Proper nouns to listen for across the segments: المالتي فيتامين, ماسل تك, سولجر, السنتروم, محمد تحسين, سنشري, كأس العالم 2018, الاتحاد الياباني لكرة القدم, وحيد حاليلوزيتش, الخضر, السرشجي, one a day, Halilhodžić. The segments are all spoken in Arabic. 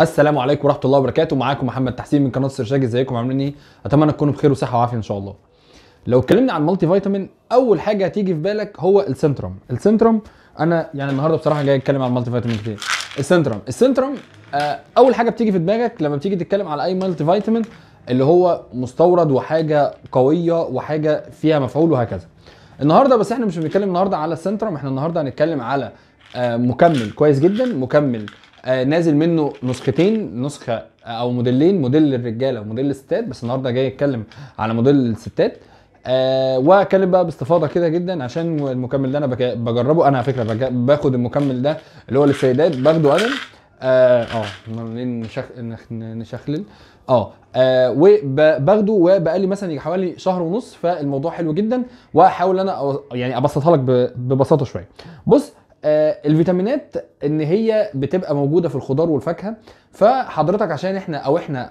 السلام عليكم ورحمه الله وبركاته. معاكم محمد تحسين من قناه السرشجي. ازيكم عاملين ايه؟ اتمنى تكونوا بخير وصحه وعافيه ان شاء الله. لو اتكلمنا عن مالتي فيتامين اول حاجه هتيجي في بالك هو السنتروم. انا يعني النهارده بصراحه جاي اتكلم عن مالتي فيتامين كتير. السنتروم اول حاجه بتيجي في دماغك لما بتيجي تتكلم على اي مالتي فيتامين اللي هو مستورد وحاجه قويه وحاجه فيها مفعول وهكذا. النهارده بس احنا مش بنتكلم النهارده على السنتروم، احنا النهارده هنتكلم على مكمل كويس جدا، مكمل نازل منه نسختين، نسخه او موديلين، موديل للرجاله وموديل للستات، بس النهارده جاي اتكلم على موديل للستات واتكلم بقى باستفاضه كده جدا عشان المكمل ده انا بجربه. انا على فكره باخد المكمل ده اللي هو للسيدات، باخده انا وباخده وبقالي مثلا يجي حوالي شهر ونص، فالموضوع حلو جدا واحاول انا يعني ابسطها لك ببساطه شويه. بص، الفيتامينات ان هي بتبقى موجوده في الخضار والفاكهه، فحضرتك عشان احنا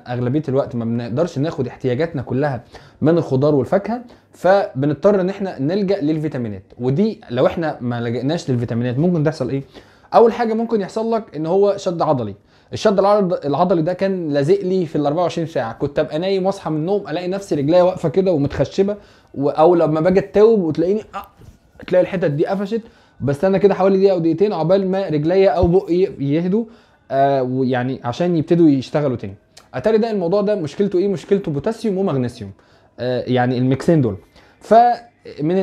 اغلبيه الوقت ما بنقدرش ناخد احتياجاتنا كلها من الخضار والفاكهه، فبنضطر ان احنا نلجا للفيتامينات. ودي لو احنا ما لجأناش للفيتامينات ممكن تحصل ايه؟ اول حاجه ممكن يحصل لك ان هو شد عضلي. الشد العضلي ده كان لازق لي في ال 24 ساعه، كنت ابقى نايم واصحى من النوم الاقي نفسي رجليا واقفه كده ومتخشبه، او لما باجي اتوب وتلاقيني تلاقي الحتت دي قفشت، بستنى كده حوالي دقيقه او دقيقتين عقبال ما رجليا او بقي يهدوا ويعني عشان يبتدوا يشتغلوا تاني. اتاري ده الموضوع ده مشكلته ايه؟ مشكلته بوتاسيوم ومغنيسيوم، يعني الميكسين دول. فمن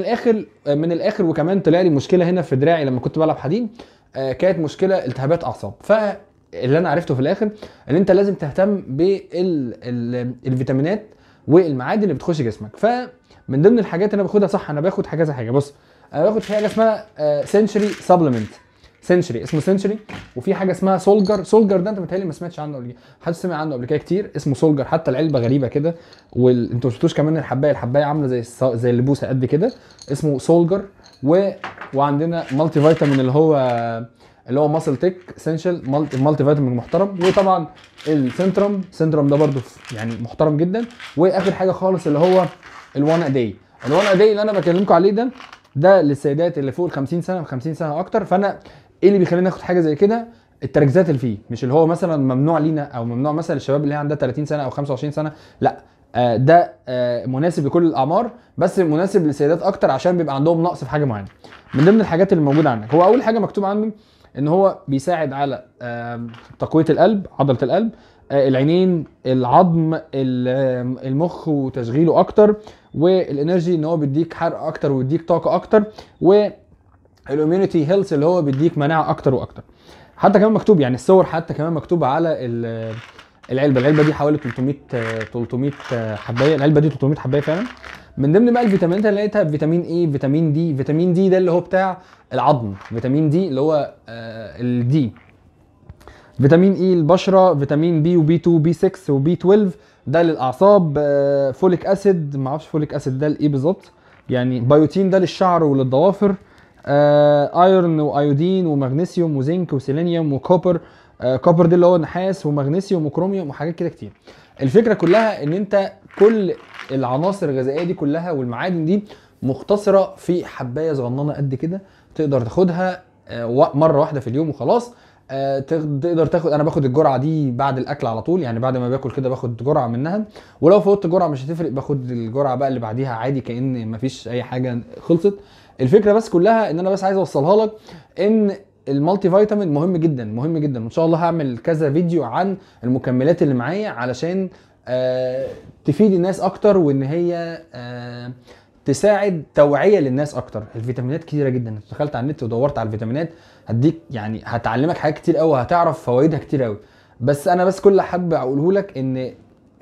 الاخر وكمان طلع لي مشكله هنا في دراعي لما كنت بلعب حديد، كانت مشكله التهابات اعصاب. فاللي انا عرفته في الاخر ان انت لازم تهتم بالفيتامينات والمعادن اللي بتخش جسمك. فمن ضمن الحاجات انا باخدها صح، انا باخد حاجه زي حاجه. بص، انا باخد في حاجه اسمها سنشري سبلمنت، سنشري اسمه سنشري، وفي حاجه اسمها سولجر ده انت متهيألي ما سمعتش عنه قبل كده، حد سمع عنه قبل كده كتير، اسمه سولجر، حتى العلبه غريبه كده وانتوا ما شفتوش كمان الحبايه عامله زي اللبوسه قد كده، اسمه سولجر. وعندنا مالتي فيتامين اللي هو ماسل تك سنشل، مالتي فيتامين محترم، وطبعا السنتروم ده برده يعني محترم جدا. واخر حاجه خالص اللي هو الوان اد اي اللي انا بكلمكم عليه ده للسيدات اللي فوق ال 50 سنه، 50 سنه اكتر. فانا ايه اللي بيخليني اخد حاجه زي كده؟ التركيزات اللي فيه، مش اللي هو مثلا ممنوع لينا او ممنوع مثلا للشباب اللي هي عندها 30 سنه او 25 سنه، لا ده مناسب لكل الاعمار، بس مناسب للسيدات اكتر عشان بيبقى عندهم نقص في حاجه معينه. من ضمن الحاجات اللي موجوده عندك هو اول حاجه مكتوب عنه ان هو بيساعد على تقويه القلب، عضله القلب، العينين، العظم، المخ وتشغيله اكتر، والانرجي ان هو بيديك حرق اكتر وبيديك طاقه اكتر، والاميونيتي هيلث اللي هو بيديك مناعه اكتر واكتر. حتى كمان مكتوب يعني الصور حتى كمان مكتوبه على العلبه دي حوالي 300 حبايه، العلبه دي 300 حبايه فعلا. من ضمن بقى الفيتامينات اللي لقيتها فيتامين اي، فيتامين دي، فيتامين دي ده اللي هو بتاع العظم، فيتامين دي اللي هو الدي، فيتامين اي البشره، فيتامين بي وبي 2 وبي 6 وبي 12 ده للاعصاب، فوليك اسيد، ما اعرفش فوليك اسيد ده لايه بالظبط يعني، بايوتين ده للشعر وللضوافر، ايرون وايودين ومغنيسيوم وزنك وسيلينيوم وكوبر، كوبر ده اللي هو النحاس، ومغنيسيوم وكروميوم وحاجات كده كتير. الفكره كلها ان انت كل العناصر الغذائيه دي كلها والمعادن دي مختصره في حبايه صغننه قد كده، تقدر تاخدها مره واحده في اليوم وخلاص. تقدر تاخد، انا باخد الجرعه دي بعد الاكل على طول، يعني بعد ما باكل كده باخد جرعه منها، ولو فوتت جرعه مش هتفرق، باخد الجرعه بقى اللي بعديها عادي كأن مفيش اي حاجه خلصت. الفكره بس كلها ان انا بس عايز اوصلها لك ان المالتي فيتامين مهم جدا مهم جدا، وان شاء الله هعمل كذا فيديو عن المكملات اللي معايا علشان تفيد الناس اكتر، وان هي تساعد توعيه للناس اكتر. الفيتامينات كتيره جدا، انت دخلت على النت ودورت على الفيتامينات هديك يعني هتعلمك حاجات كتير قوي، هتعرف فوائدها كتير قوي. بس انا بس كل حابب اقوله لك ان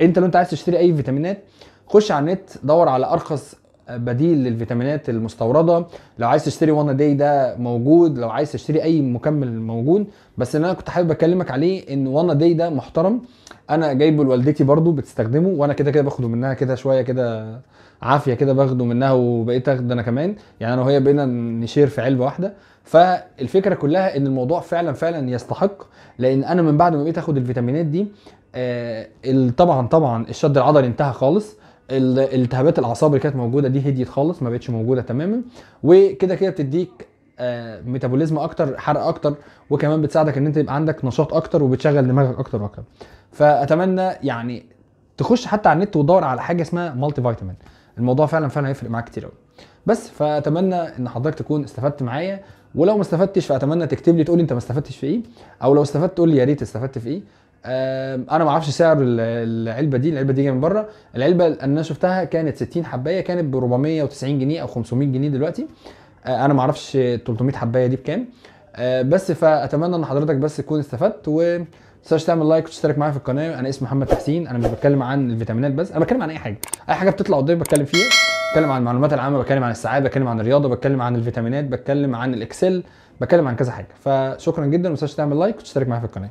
انت لو انت عايز تشتري اي فيتامينات خش على النت دور على ارخص بديل للفيتامينات المستورده. لو عايز تشتري One A Day ده موجود، لو عايز تشتري اي مكمل موجود، بس انا كنت حابب اكلمك عليه ان One A Day ده محترم، انا جايبه لوالدتي برده بتستخدمه، وانا كده كده باخده منها كده شويه كده عافيه كده باخده منها، وبقيت اخد انا كمان يعني انا وهي بقينا نشير في علبه واحده. فالفكره كلها ان الموضوع فعلا فعلا يستحق، لان انا من بعد ما بقيت اخد الفيتامينات دي طبعا الشد العضلي انتهى خالص، الالتهابات الاعصاب اللي كانت موجوده دي هديت خالص ما بقتش موجوده تماما، وكده كده بتديك ميتابوليزم اكتر، حرق اكتر، وكمان بتساعدك ان انت يبقى عندك نشاط اكتر وبتشغل دماغك اكتر واكتر. فاتمنى يعني تخش حتى على النت وتدور على حاجه اسمها مالتي فيتامين، الموضوع فعلا هيفرق معاك كتير قوي. بس فاتمنى ان حضرتك تكون استفدت معايا، ولو ما استفدتش فاتمنى تكتب لي تقول لي انت ما استفدتش في ايه، او لو استفدت تقول لي يا ريت استفدت في ايه. انا ما اعرفش سعر العلبه دي، العلبه دي جايه من بره، العلبه اللي انا شفتها كانت 60 حبايه كانت ب 490 جنيه او 500 جنيه دلوقتي. انا ما اعرفش 300 حبايه دي بكام. بس فاتمنى ان حضرتك بس تكون استفدت، وما تنساش تعمل لايك وتشترك معايا في القناه. انا اسمي محمد تحسين، انا مش بتكلم عن الفيتامينات بس، انا بتكلم عن اي حاجه، اي حاجه بتطلع قدامي بتكلم فيها، بتكلم عن المعلومات العامه، بتكلم عن السعاده، بتكلم عن الرياضه، بتكلم عن الفيتامينات، بتكلم عن الاكسل، بتكلم عن كذا حاجه. فشكرا جدا، وما تنساش تعمل لايك وتشترك معايا في القناه،